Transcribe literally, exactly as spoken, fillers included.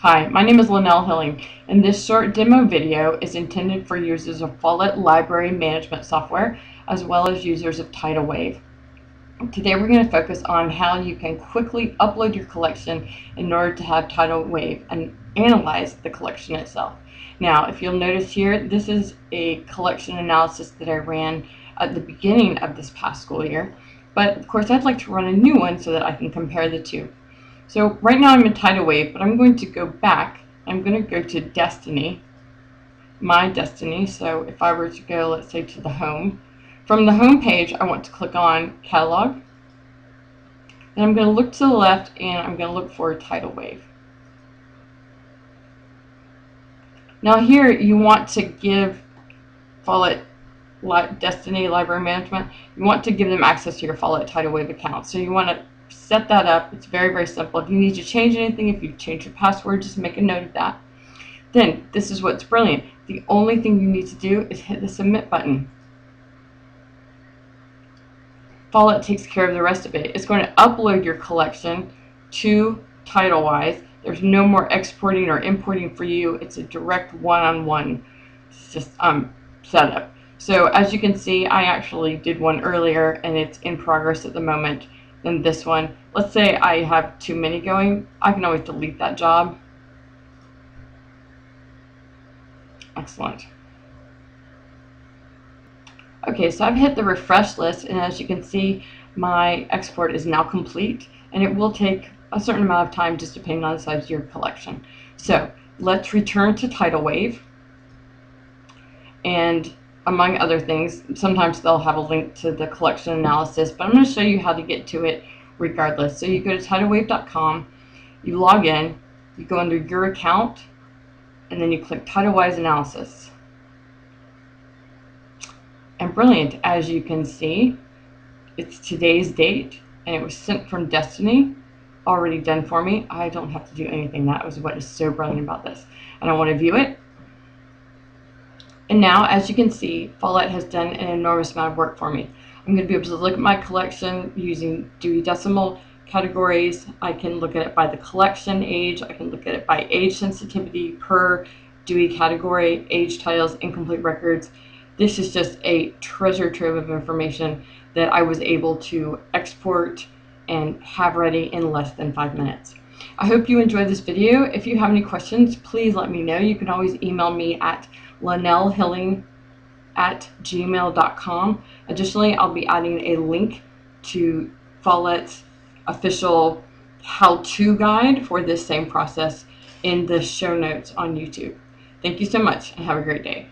Hi, my name is Lanelle Hilling, and this short demo video is intended for users of Follett Library Management software as well as users of Titlewave. Today we're going to focus on how you can quickly upload your collection in order to have Titlewave and analyze the collection itself. Now, if you'll notice here, this is a collection analysis that I ran at the beginning of this past school year, but of course I'd like to run a new one so that I can compare the two. So right now I'm in Titlewave, but I'm going to go back. I'm going to go to Destiny, My Destiny. So if I were to go, let's say, to the home, from the home page, I want to click on Catalog. And I'm going to look to the left, and I'm going to look for Titlewave. Now here you want to give Follett Destiny Library Management, you want to give them access to your Follett Titlewave account. So you want to set that up. It's very, very simple. If you need to change anything, if you change your password, just make a note of that. Then, this is what's brilliant. The only thing you need to do is hit the submit button. Follett takes care of the rest of it. It's going to upload your collection to TitleWise. There's no more exporting or importing for you. It's a direct one-on-one just, um, setup. So, as you can see, I actually did one earlier, and it's in progress at the moment. Than this one. Let's say I have too many going. I can always delete that job. Excellent. Okay, so I've hit the refresh list, and as you can see, my export is now complete, and it will take a certain amount of time just depending on the size of your collection. So let's return to Titlewave, and among other things, sometimes they'll have a link to the collection analysis, but I'm going to show you how to get to it regardless. So you go to titlewave dot com, you log in, you go under your account, and then you click TitleWise Analysis. And brilliant, as you can see, it's today's date, and it was sent from Destiny, already done for me. I don't have to do anything. That was what is so brilliant about this. And I want to view it. And now, as you can see, Follett has done an enormous amount of work for me. I'm going to be able to look at my collection using Dewey Decimal categories. I can look at it by the collection age. I can look at it by age sensitivity per Dewey category, age titles, incomplete records. This is just a treasure trove of information that I was able to export and have ready in less than five minutes. I hope you enjoyed this video. If you have any questions, please let me know. You can always email me at lanelle hilling at gmail dot com. Additionally, I'll be adding a link to Follett's official how-to guide for this same process in the show notes on YouTube. Thank you so much, and have a great day.